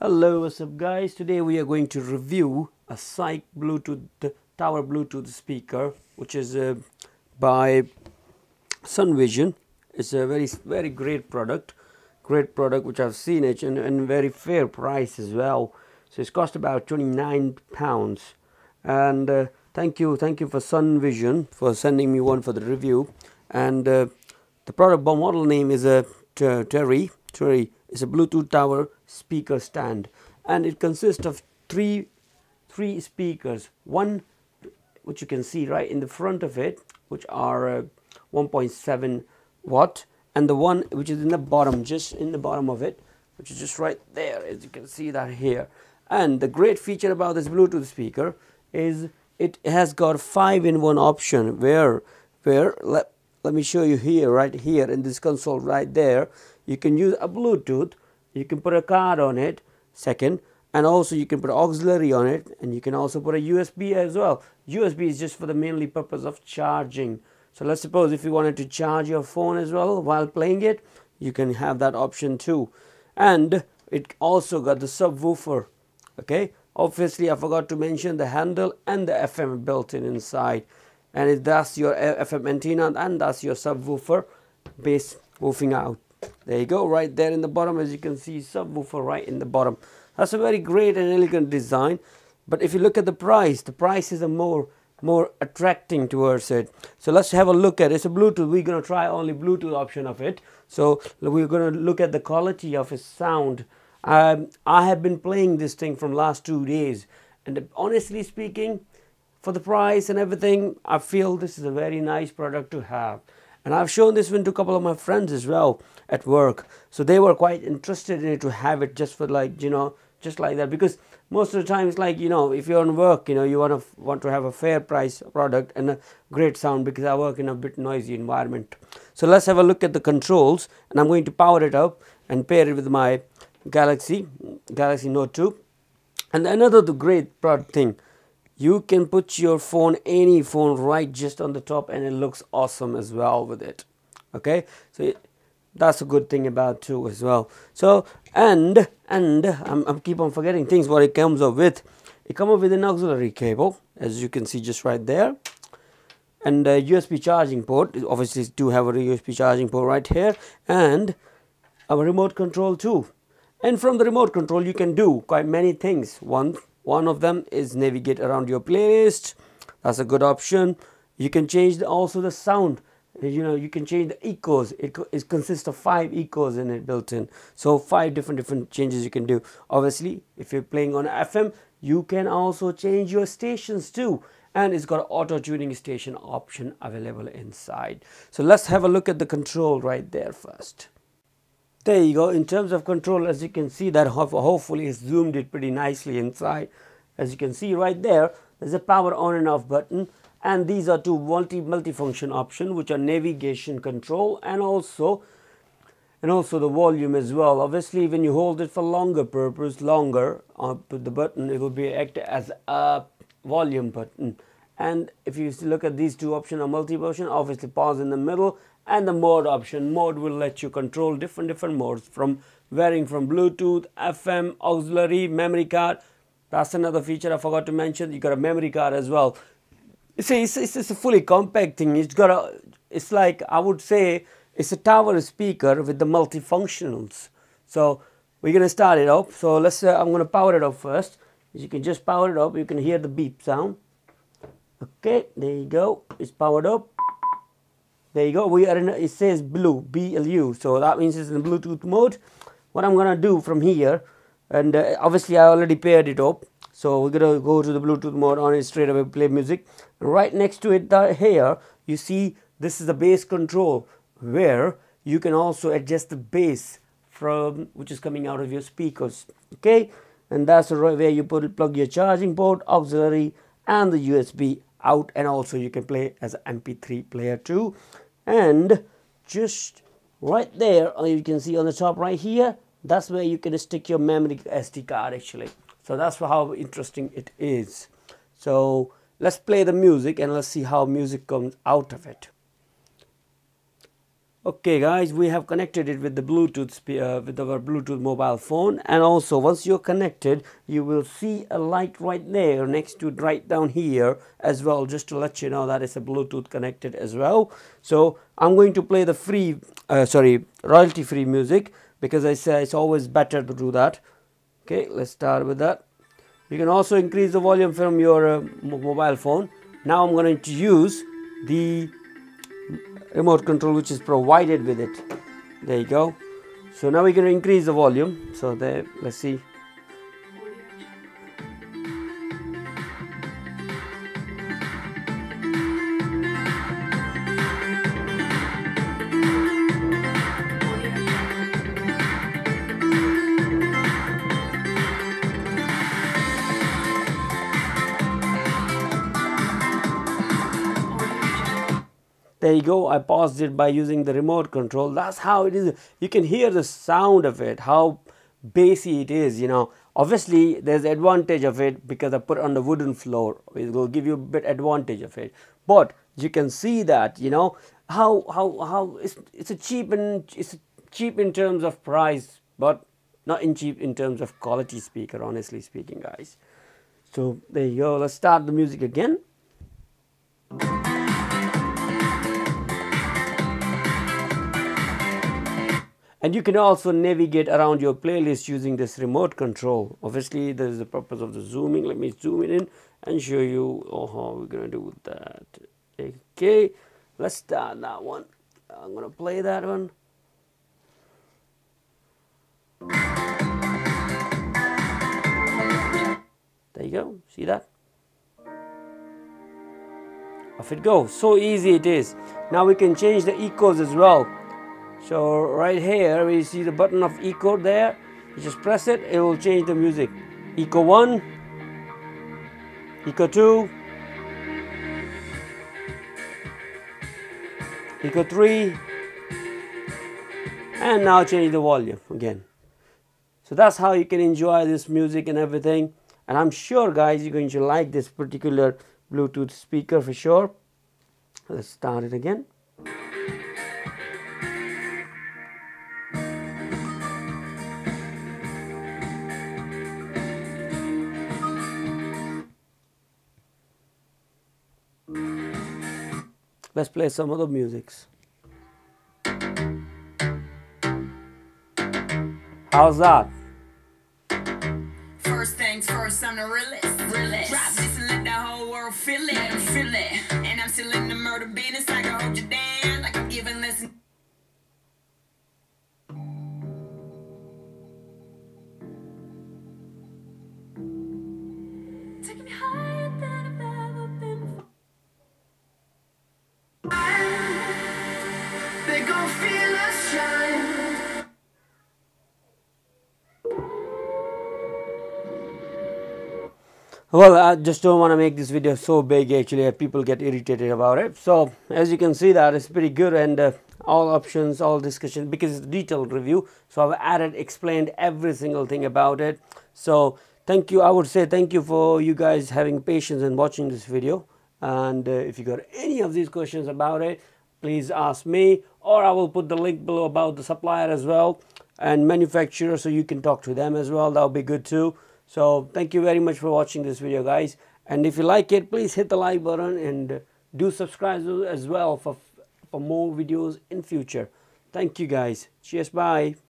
Hello, what's up guys? Today we are going to review a Psyc Bluetooth tower Bluetooth speaker, which is by Sun Vision. It's a very great product, which I've seen it and very fair price as well. So it's cost about £29, and thank you for Sun Vision for sending me one for the review. And the product model name is a Torre. It's a Bluetooth tower speaker stand, and it consists of three speakers. One which you can see right in the front of it, which are 1.7 watt, and the one which is in the bottom, just in the bottom of it, which is just right there, as you can see that here. And the great feature about this Bluetooth speaker is it has got 5-in-1 option, where let me show you here, right here in this console right there. You can use a Bluetooth, you can put a card on it, and also you can put auxiliary on it, and you can also put a USB as well. USB is just for the mainly purpose of charging. So let's suppose if you wanted to charge your phone as well while playing it, you can have that option too. And it also got the subwoofer, okay? Obviously, I forgot to mention the handle and the FM built in inside. And that's your FM antenna, and that's your subwoofer bass woofing out. There you go, right there in the bottom, as you can see, subwoofer right in the bottom. That's a very great and elegant design. But if you look at the price is more attracting towards it. So let's have a look at it. It's a Bluetooth. We're going to try only Bluetooth option of it. So we're going to look at the quality of its sound. I have been playing this thing from last 2 days. And honestly speaking, for the price and everything, I feel this is a very nice product to have. And I've shown this one to a couple of my friends as well at work. So they were quite interested in it, to have it just for, like, you know, just like that. Because most of the time it's like, you know, if you're on work, you know, you want to have a fair price product and a great sound, because I work in a bit noisy environment. So let's have a look at the controls, and I'm going to power it up and pair it with my Galaxy Note 2. And another great product thing, you can put your phone, any phone, right just on the top, and it looks awesome as well with it. Okay, so that's a good thing about too as well. So and I keep on forgetting things what it comes up with. It comes up with an auxiliary cable, as you can see just right there, and a USB charging port. Obviously, do have a USB charging port right here, and a remote control too. And from the remote control, you can do quite many things. One of them is navigate around your playlist. That's a good option. You can change also the sound. You know, you can change the echoes. It consists of 5 echoes in it built in. So 5 different changes you can do. Obviously, if you're playing on FM, you can also change your stations too. And it's got auto tuning station option available inside. So let's have a look at the control right there first. There you go. In terms of control, as you can see, that hopefully it's zoomed it pretty nicely inside. As you can see right there, there's a power on and off button, and these are 2 multifunction options, which are navigation control and also the volume as well. Obviously, when you hold it for longer put the button, it will be act as a volume button. And if you look at these 2 options, are multi-function, obviously pause in the middle, and the mode option. Mode will let you control different modes, from varying from Bluetooth, FM, auxiliary, memory card. That's another feature I forgot to mention. You got a memory card as well. You see, it's a fully compact thing. It's like, I would say, it's a tower speaker with the multifunctionals. So we're gonna start it up. So let's I'm gonna power it up first. You can just power it up. You can hear the beep sound. Okay, there you go. It's powered up. There you go. We are in. It says blue, BLU. So that means it's in Bluetooth mode. What I'm gonna do from here, and obviously I already paired it up. So we're gonna go to the Bluetooth mode on it straight away. Play music. Right next to it, here you see this is the bass control, where you can also adjust the bass from which is coming out of your speakers. Okay, and that's where you plug your charging port, auxiliary, and the USB out, and also you can play as an MP3 player too. And just right there, you can see on the top right here, that's where you can stick your memory SD card actually. So that's how interesting it is. So let's play the music and let's see how music comes out of it. Okay guys, we have connected it with the Bluetooth with our Bluetooth mobile phone, and also once you're connected you will see a light right there next to right down here as well, just to let you know that it's a Bluetooth connected as well. So I'm going to play the free royalty free music, because I say it's always better to do that. Okay, let's start with that. You can also increase the volume from your mobile phone. Now I'm going to use the remote control which is provided with it. There you go. So now we're going to increase the volume. So there, let's see. There you go, I paused it by using the remote control. That's how it is. You can hear the sound of it, how bassy it is, you know. Obviously, there's advantage of it because I put on the wooden floor. It will give you a bit advantage of it. But you can see that, you know, how it's cheap in terms of price, but not in cheap in terms of quality speaker, honestly speaking, guys. So there you go, let's start the music again. And you can also navigate around your playlist using this remote control. Obviously, there is the purpose of the zooming. Let me zoom it in and show you how we're going to do with that. Okay, let's start that one. I'm going to play that one. There you go. See that? Off it goes. So easy it is. Now we can change the echoes as well. So right here we see the button of echo there, you just press it, it will change the music. Echo 1, Echo 2, Echo 3, and now change the volume again. So that's how you can enjoy this music and everything. And I'm sure guys you're going to like this particular Bluetooth speaker for sure. Let's start it again. Let's play some other musics. How's that? First things first, I'm the realest. Drop this and let the whole world feel it. Let them feel it. And I'm still in the murder business. I can hold you down like I'm giving lessons. Well, I just don't want to make this video so big actually, people get irritated about it. So as you can see that it's pretty good, and all options, all discussion, because it's a detailed review. So I've added, explained every single thing about it. So thank you, I would say thank you for you guys having patience and watching this video. And if you got any of these questions about it, please ask me, or I will put the link below about the supplier as well and manufacturer, so you can talk to them as well. That'll be good too. So thank you very much for watching this video guys, and if you like it please hit the like button and do subscribe as well for more videos in future. Thank you guys. Cheers, bye.